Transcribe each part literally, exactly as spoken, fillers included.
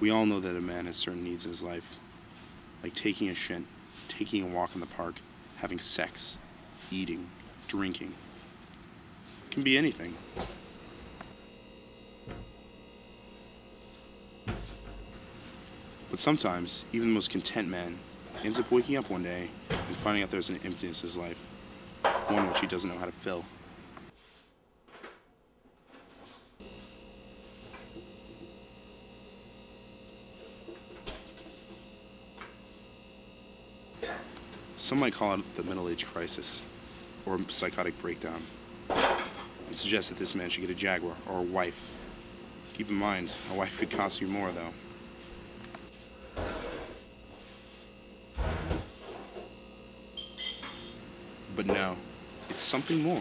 We all know that a man has certain needs in his life, like taking a shit, taking a walk in the park, having sex, eating, drinking. It can be anything. But sometimes, even the most content man ends up waking up one day and finding out there's an emptiness in his life, one which he doesn't know how to fill. Some might call it the middle age crisis, or psychotic breakdown, and suggest that this man should get a Jaguar or a wife. Keep in mind, a wife could cost you more, though. But no, it's something more.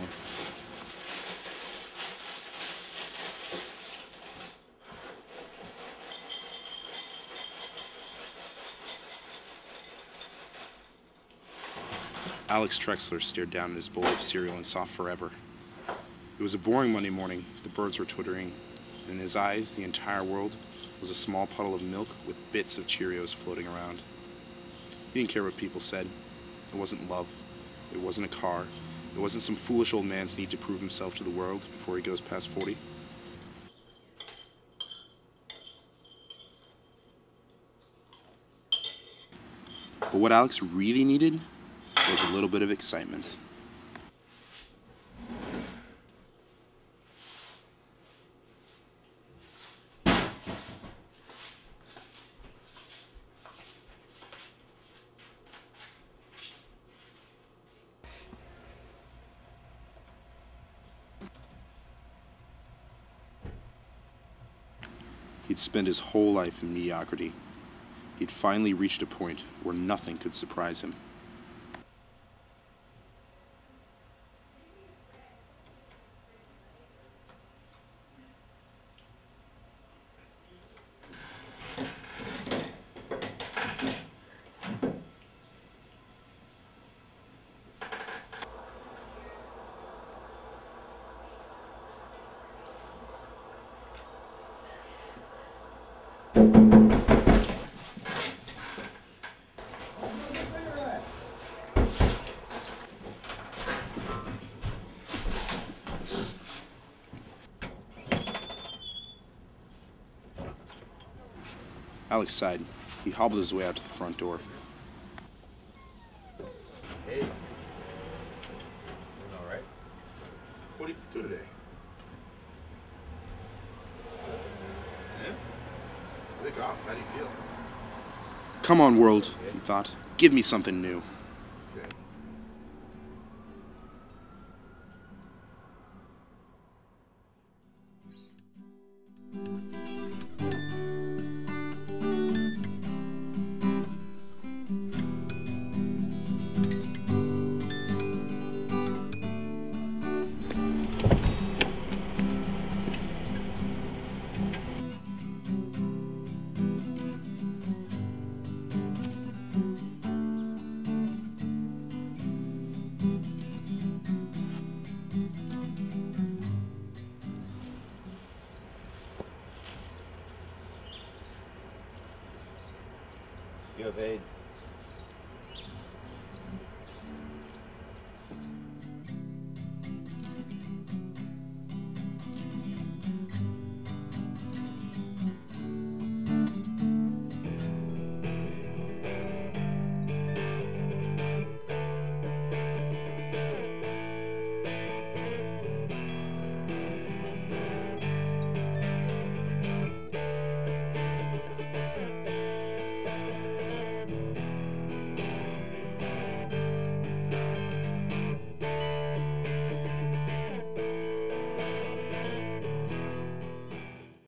Alex Trexler stared down at his bowl of cereal and saw forever. It was a boring Monday morning, the birds were twittering, and in his eyes, the entire world was a small puddle of milk with bits of Cheerios floating around. He didn't care what people said. It wasn't love. It wasn't a car. It wasn't some foolish old man's need to prove himself to the world before he goes past forty. But what Alex really needed was a little bit of excitement. He'd spent his whole life in mediocrity. He'd finally reached a point where nothing could surprise him. Alex sighed. He hobbled his way out to the front door. Hey. Doing all right? What did you do today? Yeah? Take off. How do you feel? Come on, world, he thought. Give me something new. Okay. You have AIDS.